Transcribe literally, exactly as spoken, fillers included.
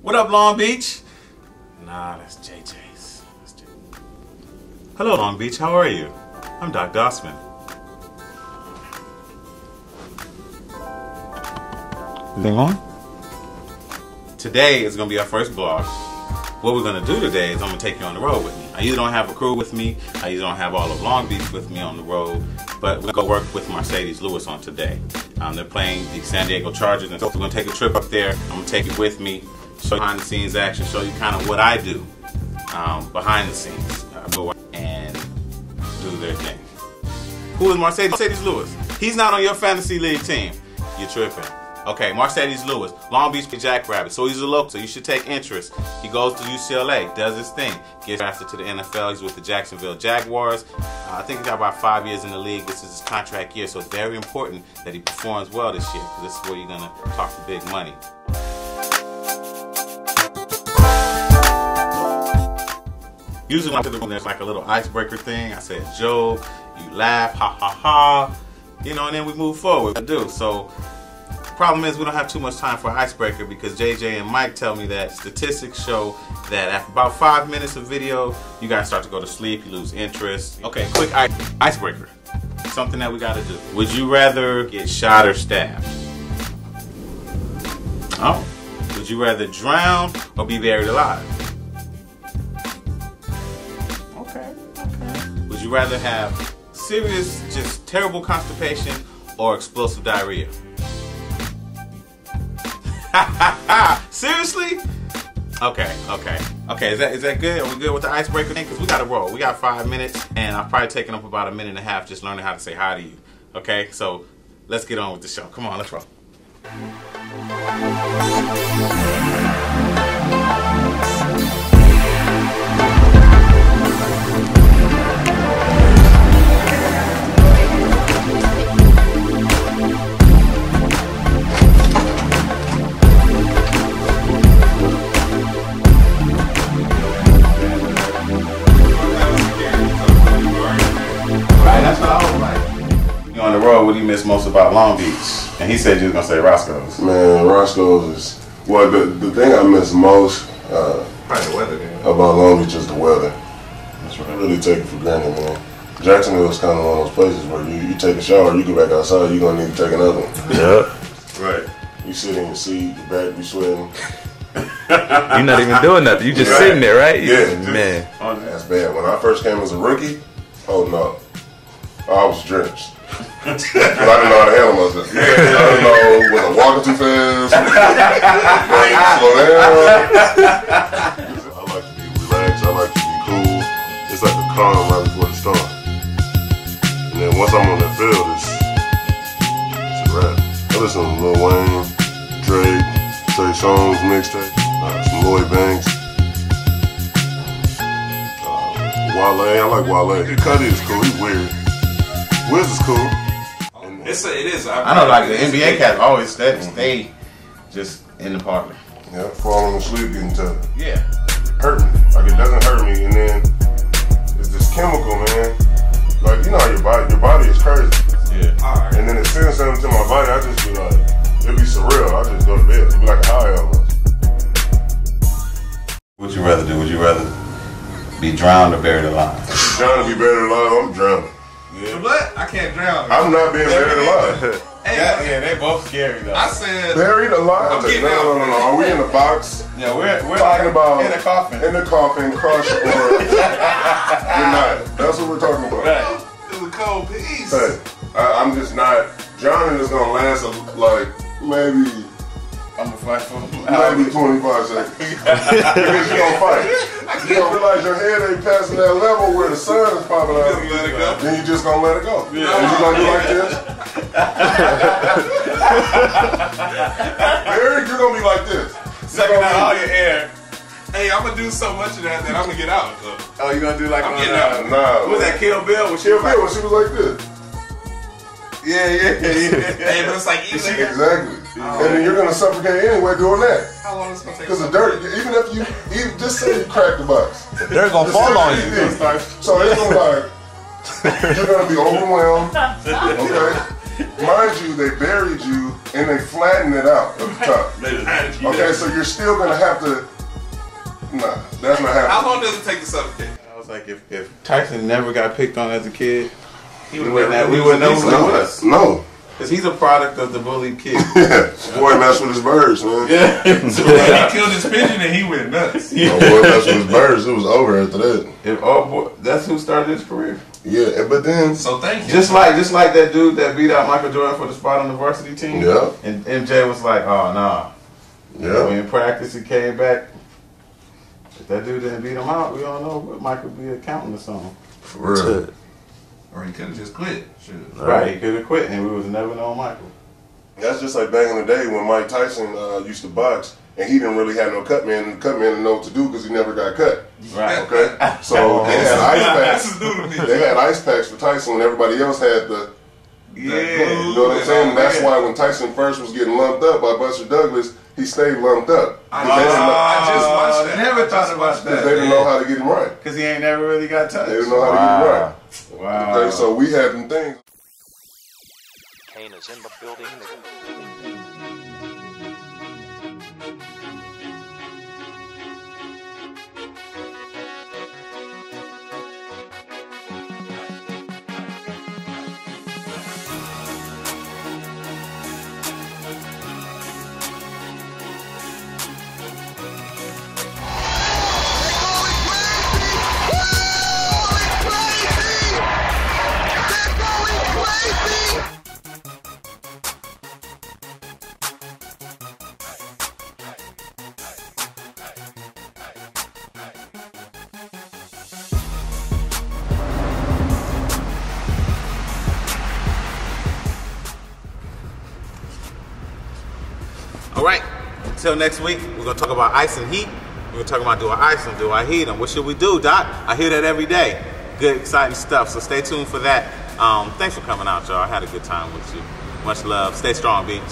What up, Long Beach? Nah, that's J J's. That's J J's. Hello, Long Beach. How are you? I'm Doc Dossman. Is it on? Today is going to be our first vlog. What we're going to do today is I'm going to take you on the road with me. I usually don't have a crew with me. I usually don't have all of Long Beach with me on the road. But we're going to go work with Marcedes Lewis on today. Um, they're playing the San Diego Chargers. And so we're going to take a trip up there. I'm going to take you with me. Show you behind the scenes action. Show you kind of what I do um, behind the scenes. I go and do their thing. Who is Marcedes? Marcedes Lewis. He's not on your fantasy league team. You're tripping. Okay, Marcedes Lewis, Long Beach Jackrabbit. So he's a local, so you should take interest. He goes to U C L A, does his thing, gets drafted to the N F L. He's with the Jacksonville Jaguars. Uh, I think he's got about five years in the league. This is his contract year, so it's very important that he performs well this year, because this is where you're going to talk the big money. Usually when I go to the room, there's like a little icebreaker thing. I said, Joe, you laugh, ha, ha, ha. You know, and then we move forward. I do, so... Problem is we don't have too much time for an icebreaker, because J J and Mike tell me that statistics show that after about five minutes of video, you guys start to go to sleep, you lose interest. Okay, quick ice icebreaker. Something that we gotta do. Would you rather get shot or stabbed? Oh. Would you rather drown or be buried alive? Okay, okay. Would you rather have serious, just terrible constipation or explosive diarrhea? Seriously? Okay, okay. Okay, is that is that good? Are we good with the icebreaker thing? Because we got to roll. We got five minutes, and I've probably taken up about a minute and a half just learning how to say hi to you. Okay, so let's get on with the show. Come on, let's roll. What do you miss most about Long Beach? And he said you was gonna say Roscoe's. Man, Roscoe's is well. The the thing I miss most uh, the weather, man. About Long Beach is the weather. That's right. I really take it for granted, man. Jacksonville is kind of one of those places where you, you take a shower, you go back outside, you are gonna need to take another one. Yeah. Right. You sit in your seat, your back be sweating. You're not even doing nothing. You just right. sitting there, right? You, yeah, man. Just, that's bad. When I first came as a rookie, oh no, I was drenched. Cause I didn't know how to handle myself. Yeah, I didn't know was I walking too fast. Slow down. I like to be relaxed. I like to be cool. It's like a calm right before the storm. And then once I'm on that field, it's, it's a wrap. I listen to Lil Wayne, Drake, Trey Songz mixtape, uh, some Lloyd Banks, uh, Wale. I like Wale. Cuddy is cool. He's weird. Wiz is cool. It's a, it is. I, I know, like the N B A cats always that stay just in the party. Yeah, falling asleep, getting tough. Yeah, hurt me. Like it doesn't hurt me, and then it's this chemical, man. Like you know, how your body, your body is crazy. Yeah. All right. And then it sends something to my body. I just be like, it'd be surreal. I just go to bed. It'd be like a high almost. Would you rather do? Would you rather be drowned or buried alive? Drowned to be buried alive. I'm drowning. Yeah. What? I can't drown. I'm not being buried alive. Hey, that, yeah, they both scary though. I said buried alive. No, no, no, no. Are we in the box? Yeah, we're we're talking about in the coffin. In the coffin, crushed or good night. That's what we're talking about. Right. It was a cold piece. Hey, I, I'm just not. Drowning is gonna last a, like maybe. I'm gonna fight for maybe twenty-five seconds. Because you gonna fight. You don't realize your head ain't passing that level where the sun is popping out. You let it go. Then you just gonna let it go. Yeah. And you gonna do like this. Eric, you're gonna be like this. Sucking out all your air. Hey, I'm gonna do so much of that that I'm gonna get out. Oh, you gonna do like I'm getting out? Nah. Was that Kill Bill? Was Kill Bill when she was like this? Yeah, yeah, yeah. Hey, but it's like easy. Exactly. Oh, and then you're gonna suffocate anyway doing that. How long is it gonna take? Because the dirt, even if you even just say you crack the box, the dirt's gonna fall on you. So it's gonna like you're gonna be overwhelmed. Okay. Mind you, they buried you and they flattened it out at the top. Okay, so you're still gonna have to. Nah, that's not happening. How long does it take to suffocate? I was like, if, if Tyson never got picked on as a kid, he we wouldn't know who he was. No. Because he's a product of the bullied kid. Yeah. Boy messed with his birds, man. Yeah. He killed his pigeon and he went nuts. Yeah. No, boy messed with his birds. It was over after that. If all boy, that's who started his career. Yeah, but then so thank you. Just like just like that dude that beat out Michael Jordan for the spot on the varsity team. Yeah. And M J was like, oh nah. Yeah. When in practice he came back. If that dude didn't beat him out, we don't know. But Michael be accounting or something. For real. Or he could have just quit. Should've. Right, he could have quit, and we was never known Michael. That's just like back in the day when Mike Tyson uh, used to box, and he didn't really have no cut man, and the cut man didn't know what to do because he never got cut. Right. Okay. So they had ice packs. They had ice packs for Tyson, and everybody else had the. Yeah. You know what I'm saying? That's why when Tyson first was getting lumped up by Buster Douglas, he stayed lumped up. I, uh, I just watched that. I never thought about that. Because they didn't know how to get him right. Because he ain't never really got touched. They didn't know how wow. to get him right. Wow. Okay, so we had them things. Kane is in the building. Alright, until next week, we're going to talk about ice and heat. We're talking about do I ice them, do I heat them? What should we do, Doc? I hear that every day. Good, exciting stuff, so stay tuned for that. Um, thanks for coming out, y'all. I had a good time with you. Much love. Stay strong, Beach.